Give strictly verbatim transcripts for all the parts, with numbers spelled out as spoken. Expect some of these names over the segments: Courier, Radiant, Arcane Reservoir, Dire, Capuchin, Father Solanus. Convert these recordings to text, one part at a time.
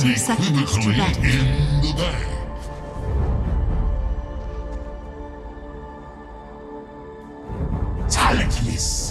thousand seconds to that. In the bank. Talentless.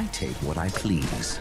I take what I please.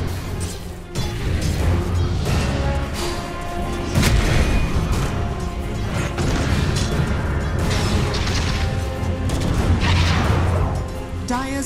Dire's middle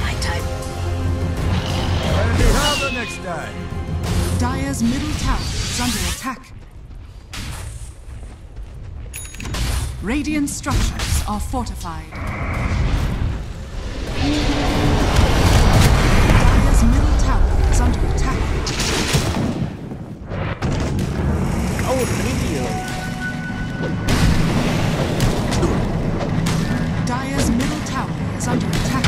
My time. I'll be held the next day. Dire's middle tower is under attack. Radiant structures are fortified. Dire's middle tower is under attack. Oh, Dire's middle tower is under attack.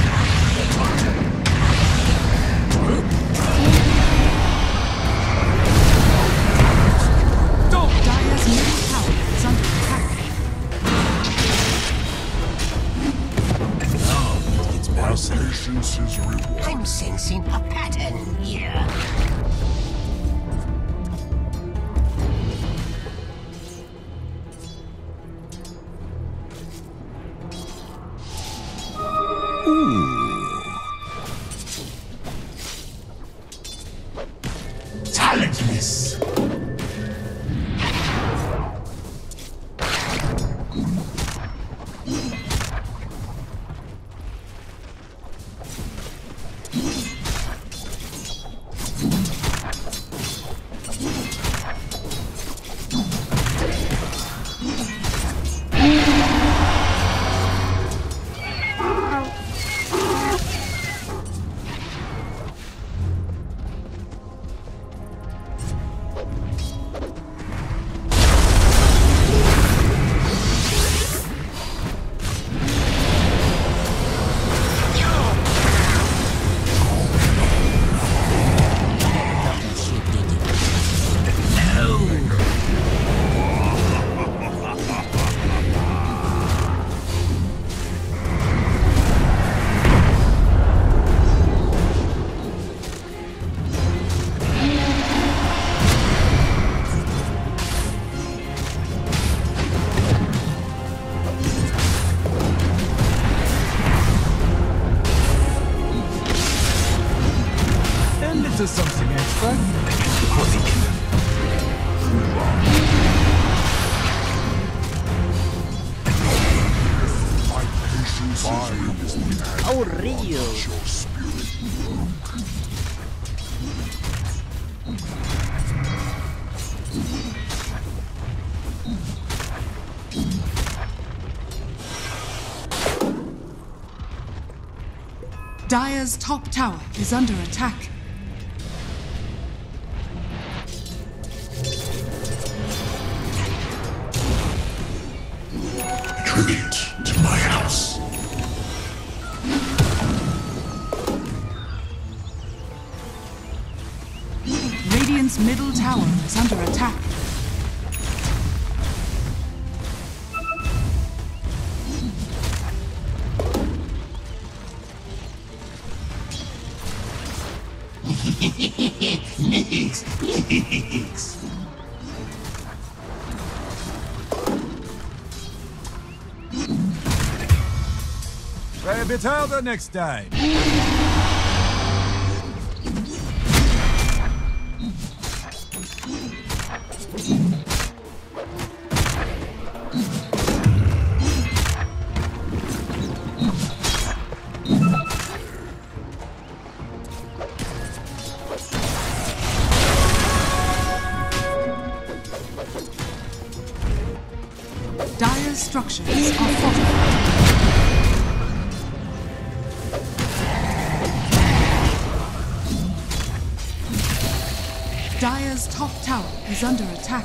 Dire's middle tower is under attack. Now it's better. I'm sensing a pattern here. Dire's top tower is under attack. contribute to my house. Radiant's middle tower is under attack. Neeks, neeks. Try a bit harder next time. Dire structures are fortified. Dire's top tower is under attack.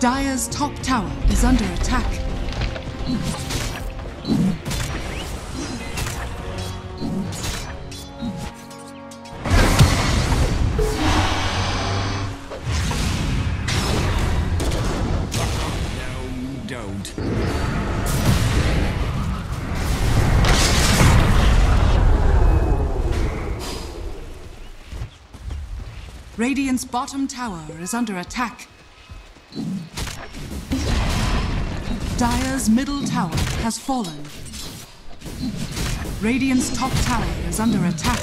Dire's top tower is under attack. No, don't. Radiant's bottom tower is under attack. Dire's middle tower has fallen. Radiant's top tower is under attack.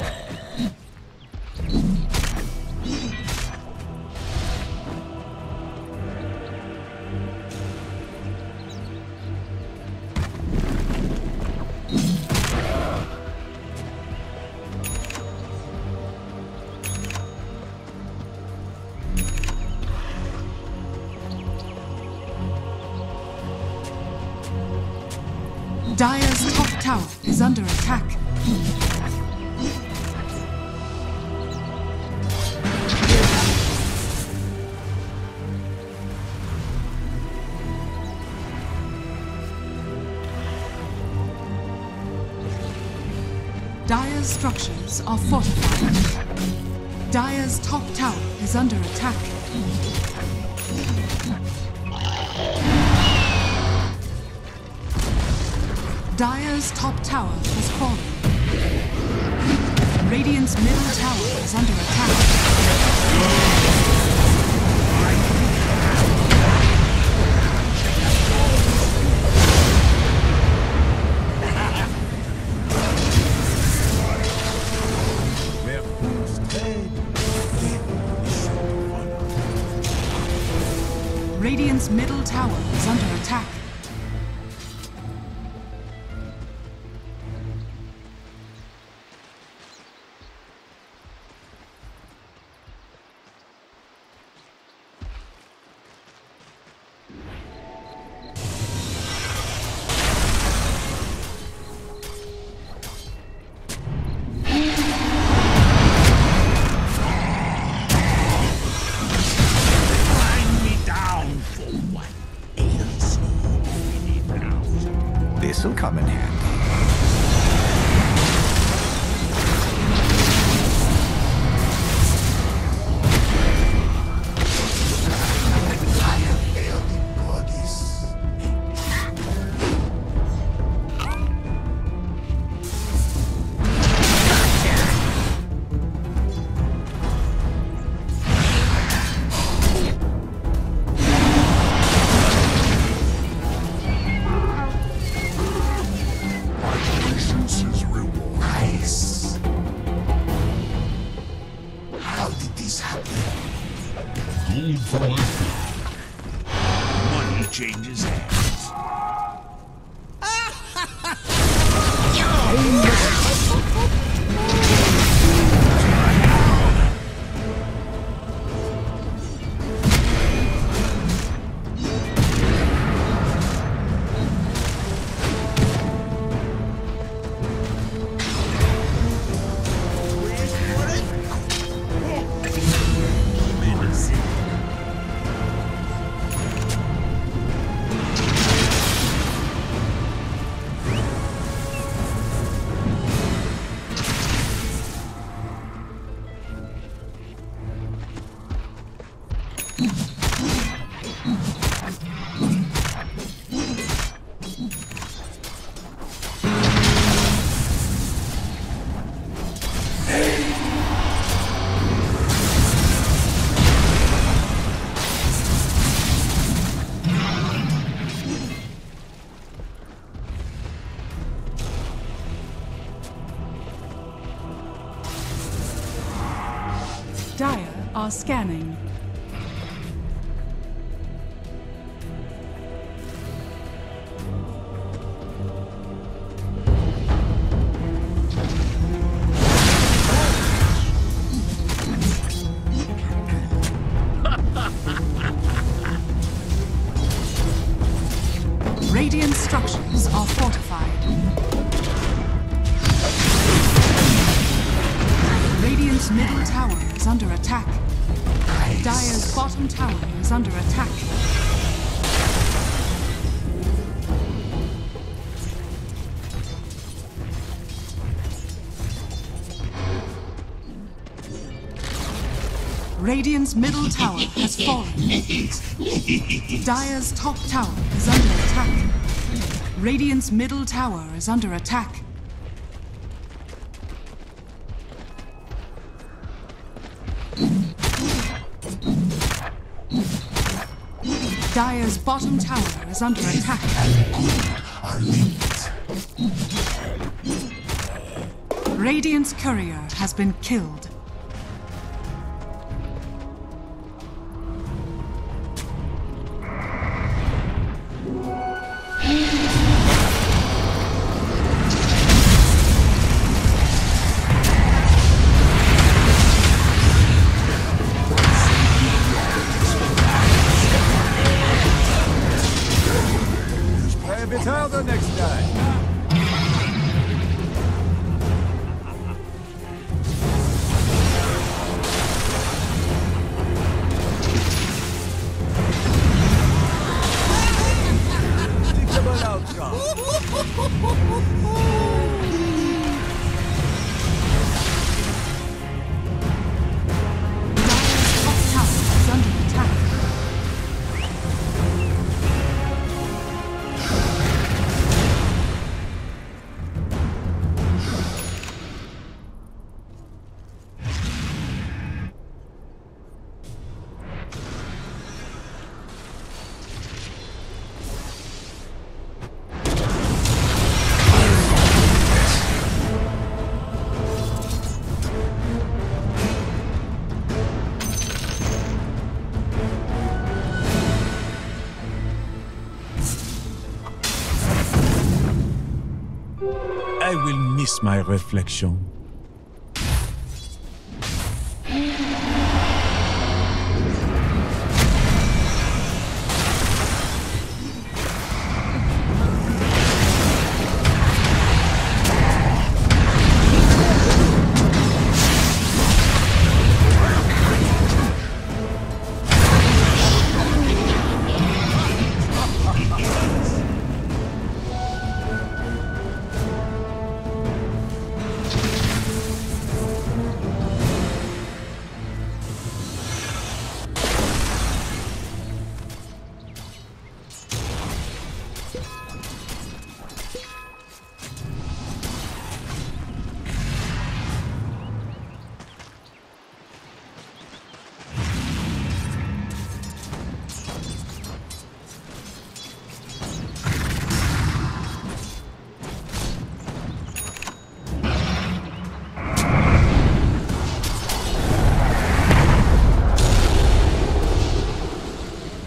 Dire's top tower is under attack. Dire's structures are fortified. Dire's top tower is under attack. Dire's top tower has fallen. Radiant's middle tower is under attack. Radiant's middle tower is under attack. This'll come in handy. Are scanning. Radiant structures are fortified. Radiant's middle tower is under attack. Dire's bottom tower is under attack. Radiant's middle tower has fallen. Dire's top tower is under attack. Radiant's middle tower is under attack. Dire's bottom tower is under attack. Radiant's Courier has been killed. I will miss my reflection.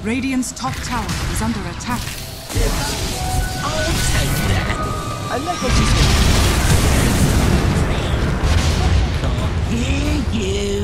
Radiant's top tower is under attack. I'll take that. I like what she's doing. Hear you.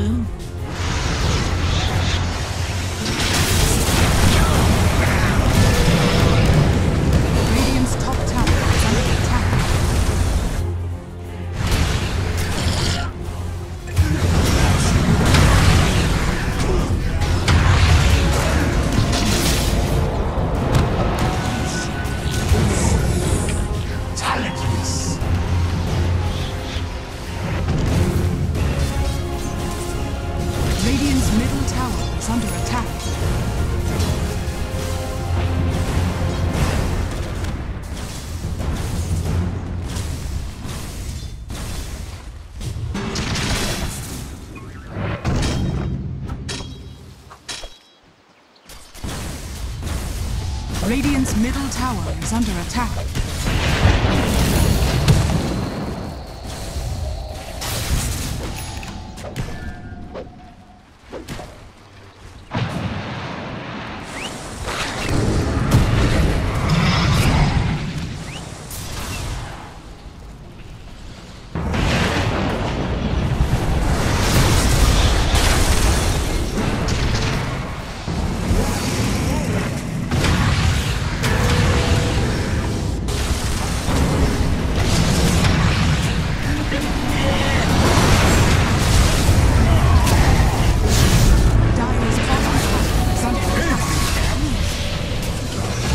Radiant's top tower is under attack. Radiant's middle tower is under attack. Dire's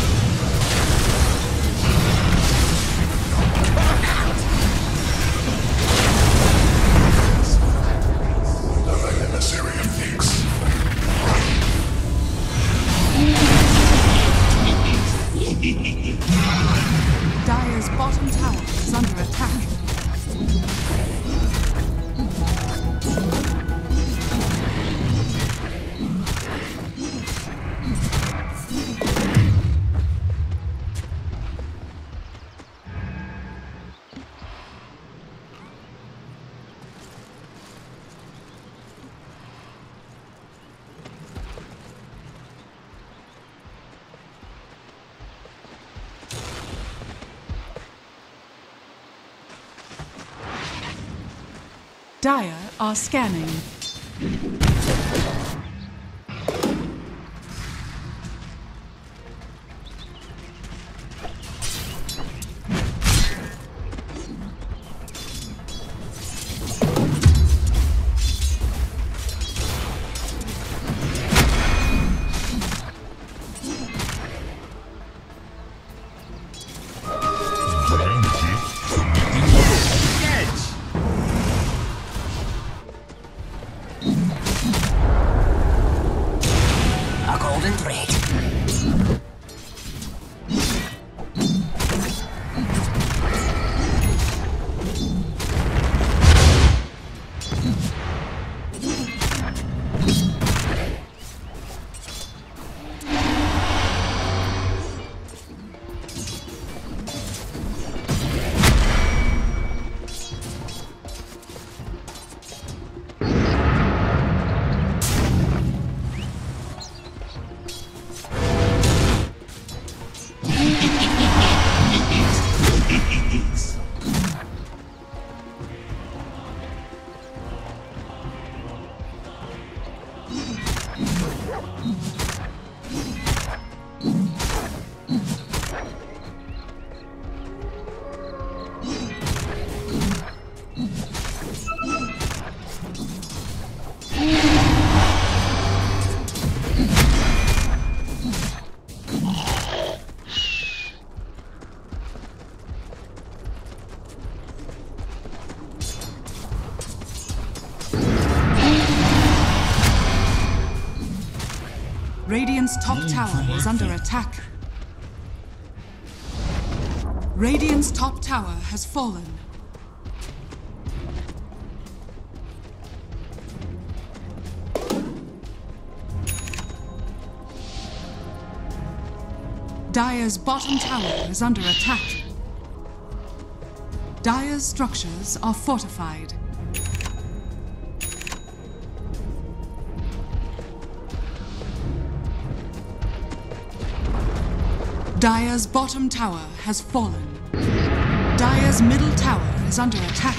bottom tower is under attack. Dire are scanning. Radiant's top tower is under attack. Radiant's top tower has fallen. Dire's bottom tower is under attack. Dire's structures are fortified. Dire's bottom tower has fallen. Dire's middle tower is under attack.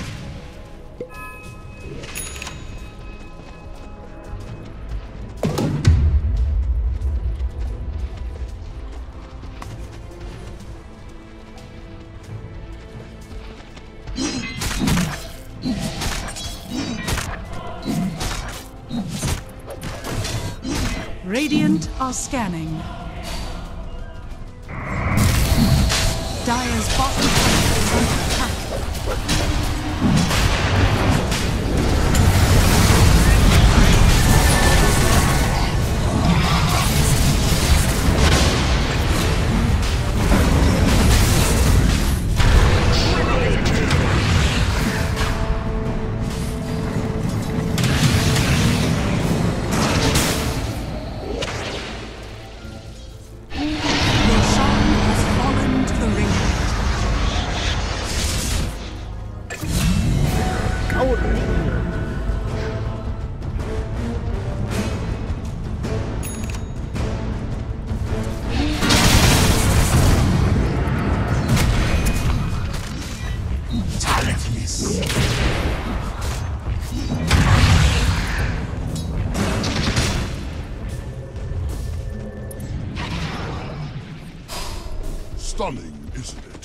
Radiant are scanning. Dire's bottom tower is under attack. Stunning, isn't it?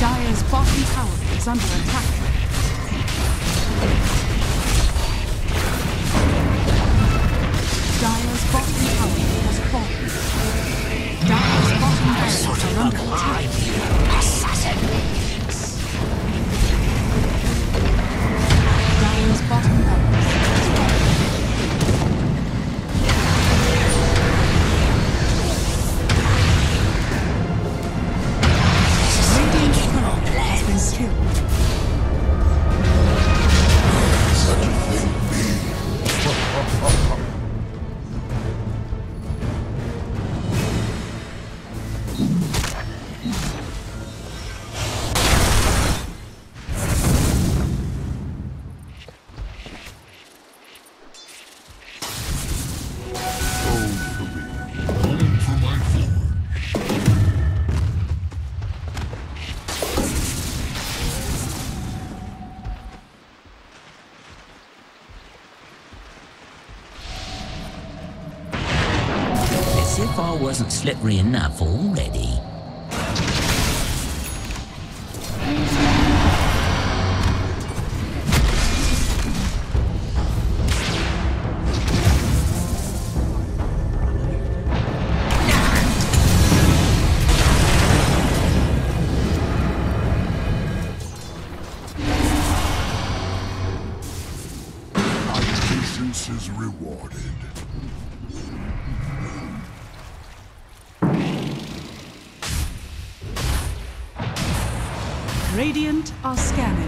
Dire's bottom tower is under attack. As if I wasn't slippery enough already. Radiant are scanning.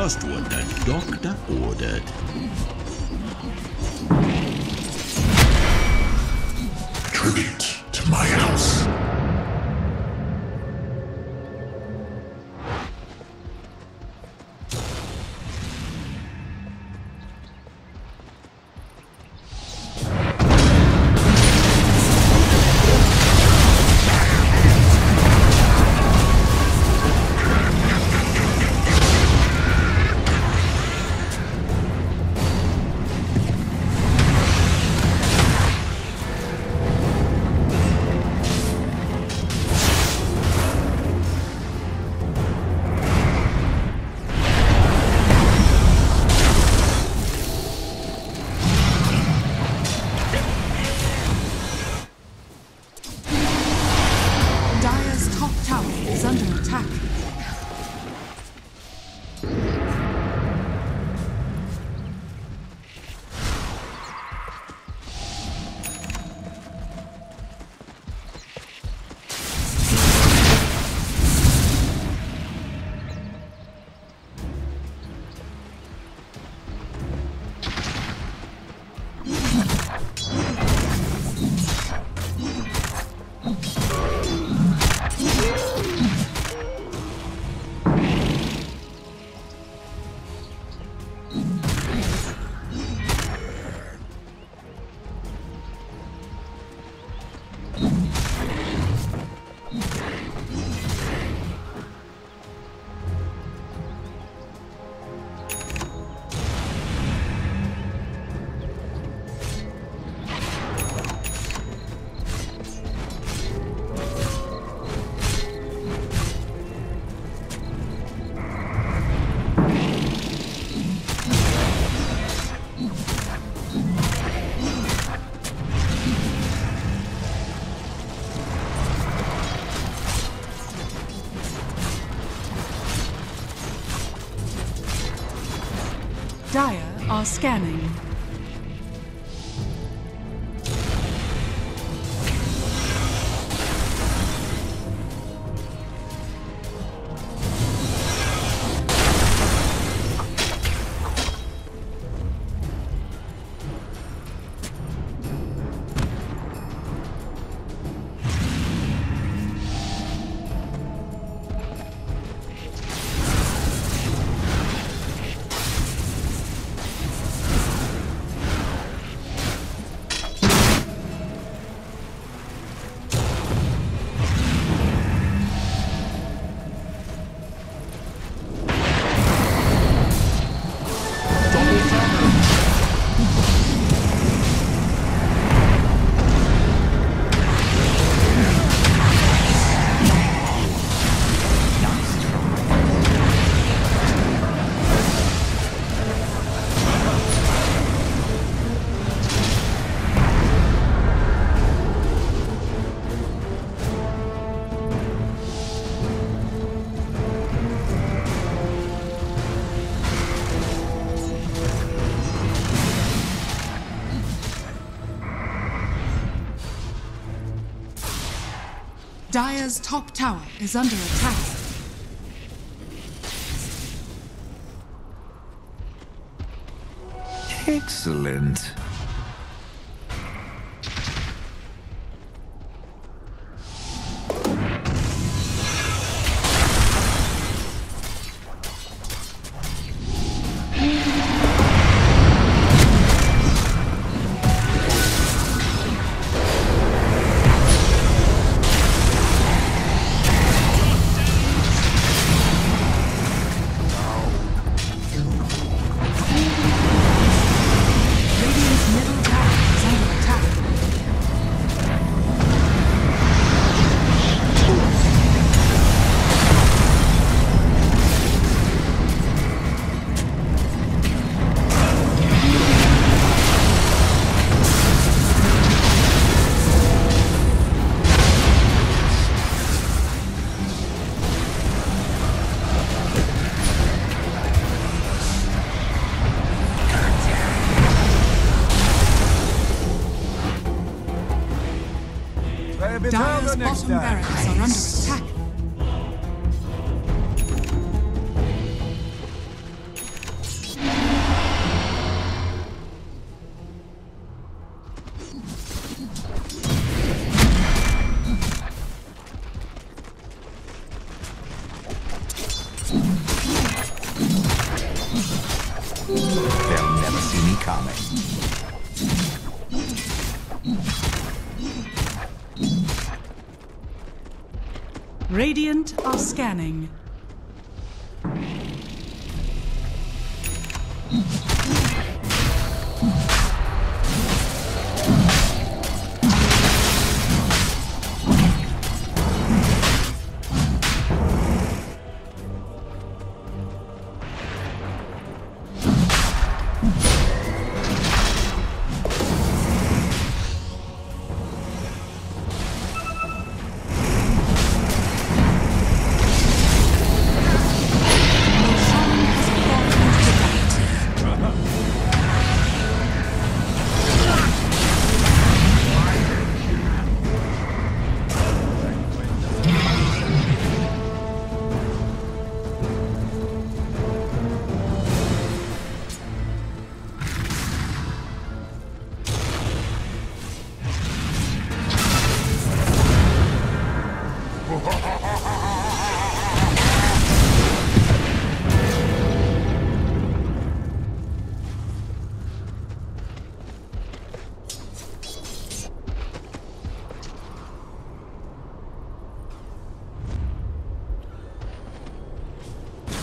Just what the doctor ordered. Tribute to my house. Dire are scanning. Dire's top tower is under attack. Excellent. Dire's bottom barracks are under attack. They'll never see me coming. Radiant are scanning.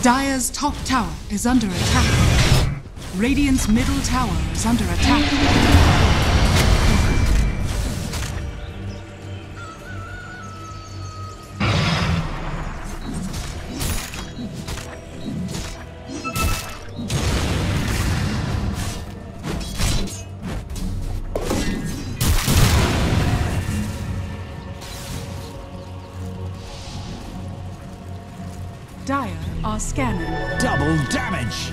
Dire's top tower is under attack. Radiant's middle tower is under attack. Dire are scanning. Double damage!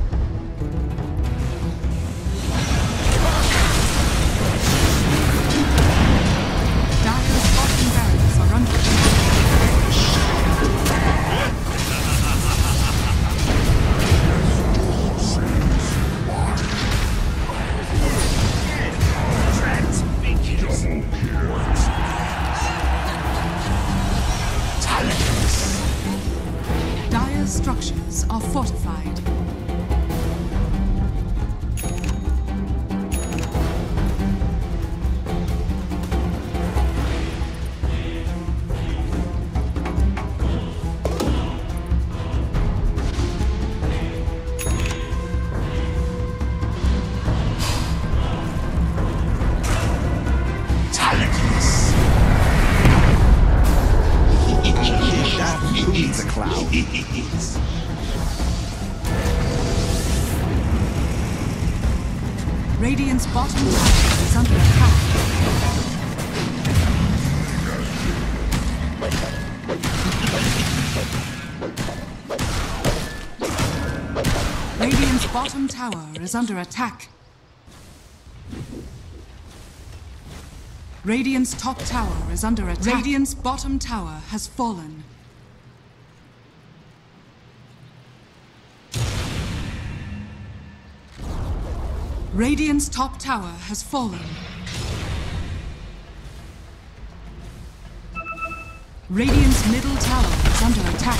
bottom barracks are under attack. Dire's structures are fortified. Radiant's bottom tower is under attack. Radiant's bottom tower is under attack. Radiant's top tower is under attack. Radiant's bottom tower has fallen. Radiant's top tower has fallen. Radiant's middle tower is under attack.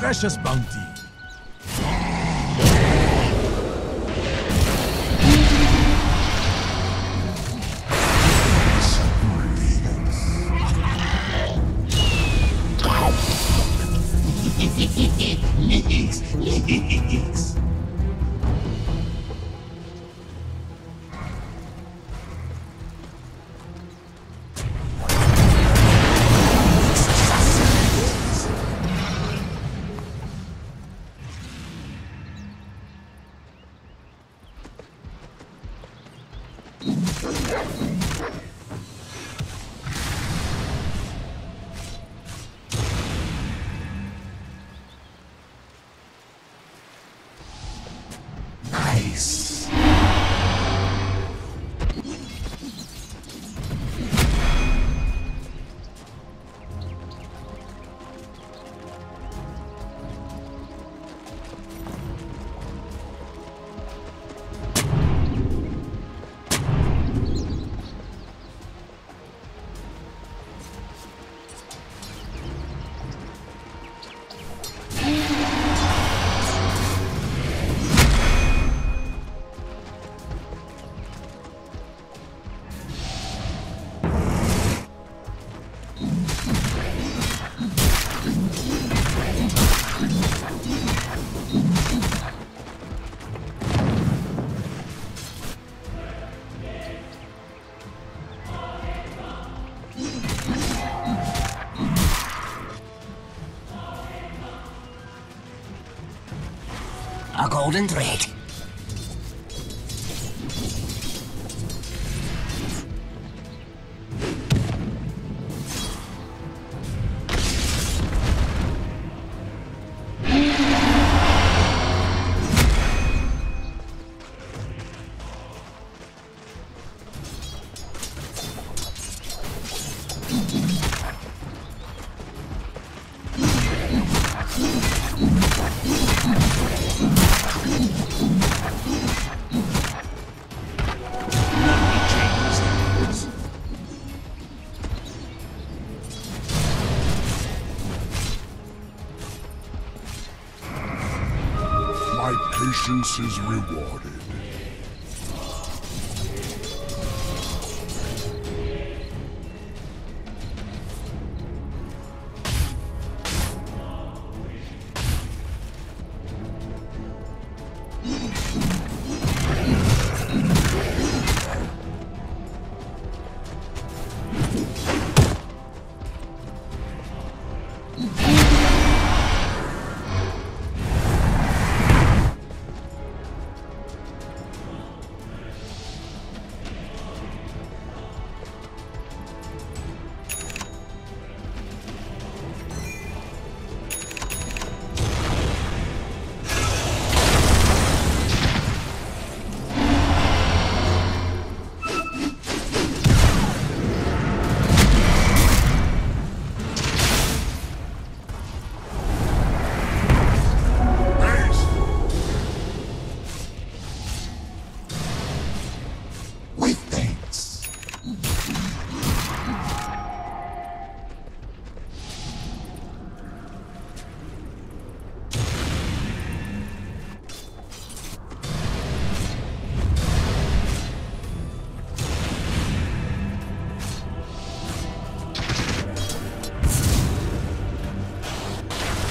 Precious bounty. a golden thread. Patience is rewarded.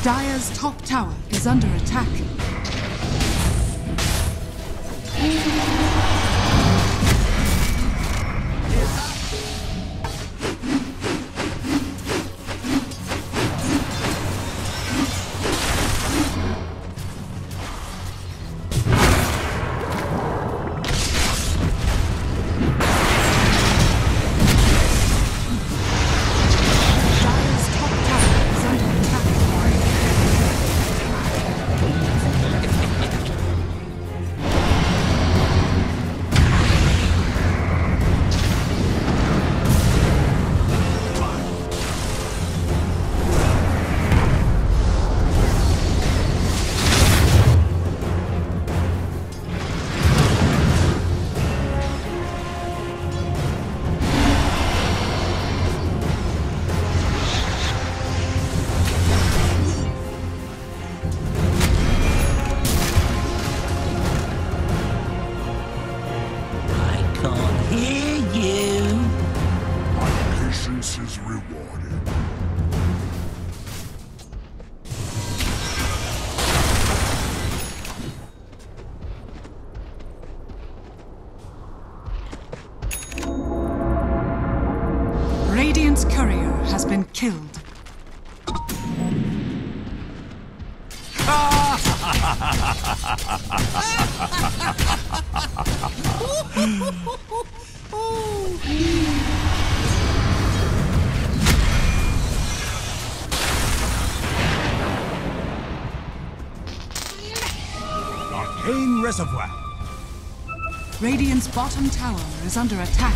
Dire's top tower is under attack. Radiant's Courier has been killed. Arcane Reservoir. Radiant's bottom tower is under attack.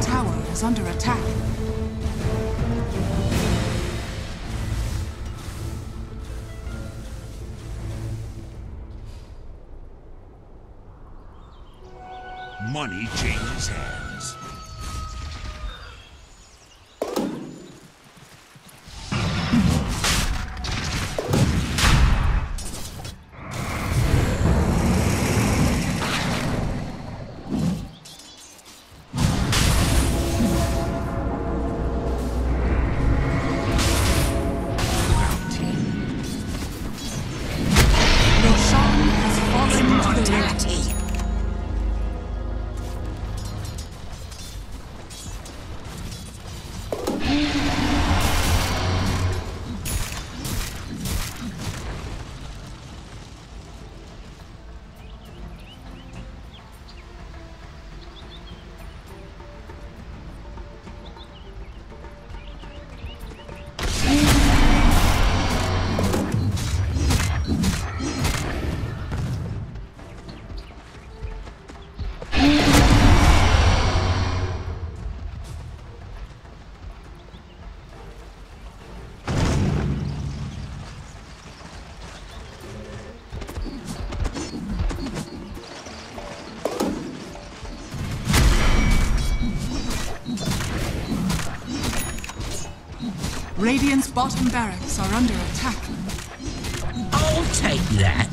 tower is under attack. Money changes hands. Radiant's bottom barracks are under attack. I'll take that.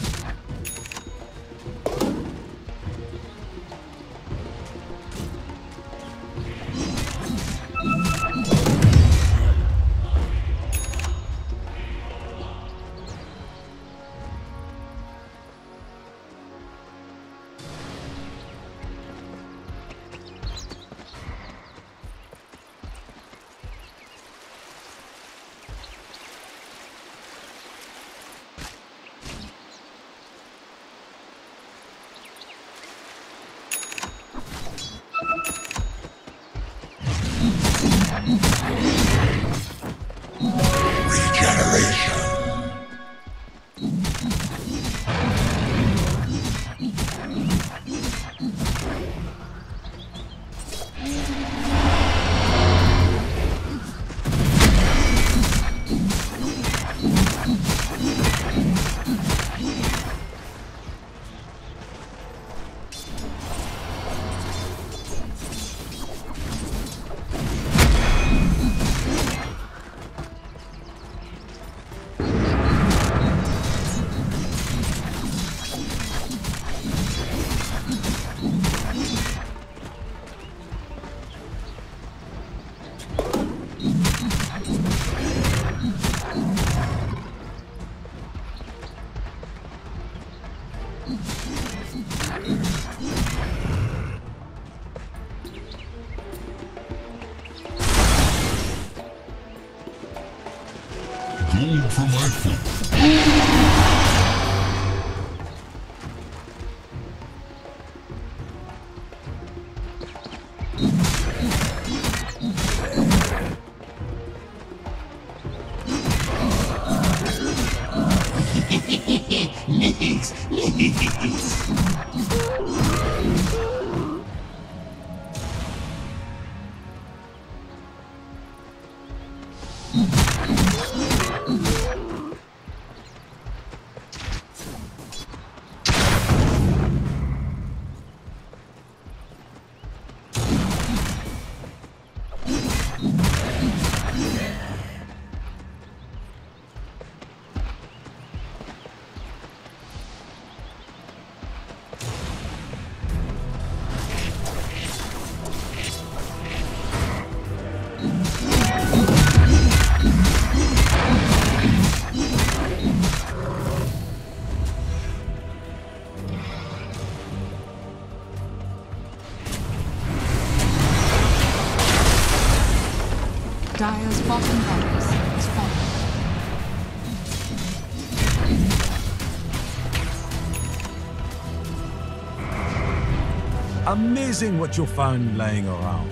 For my food. Dire's bottom barracks is falling. Amazing what you'll find laying around.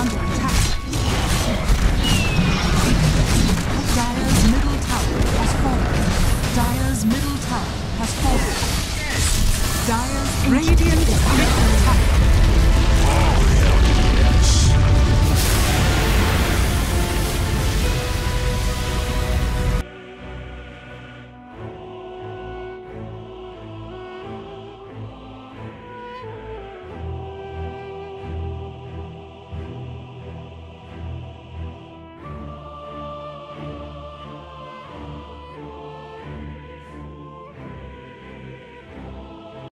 under attack. Dire's middle tower has fallen. Dire's middle tower has fallen. Dire's Radiant is under attack.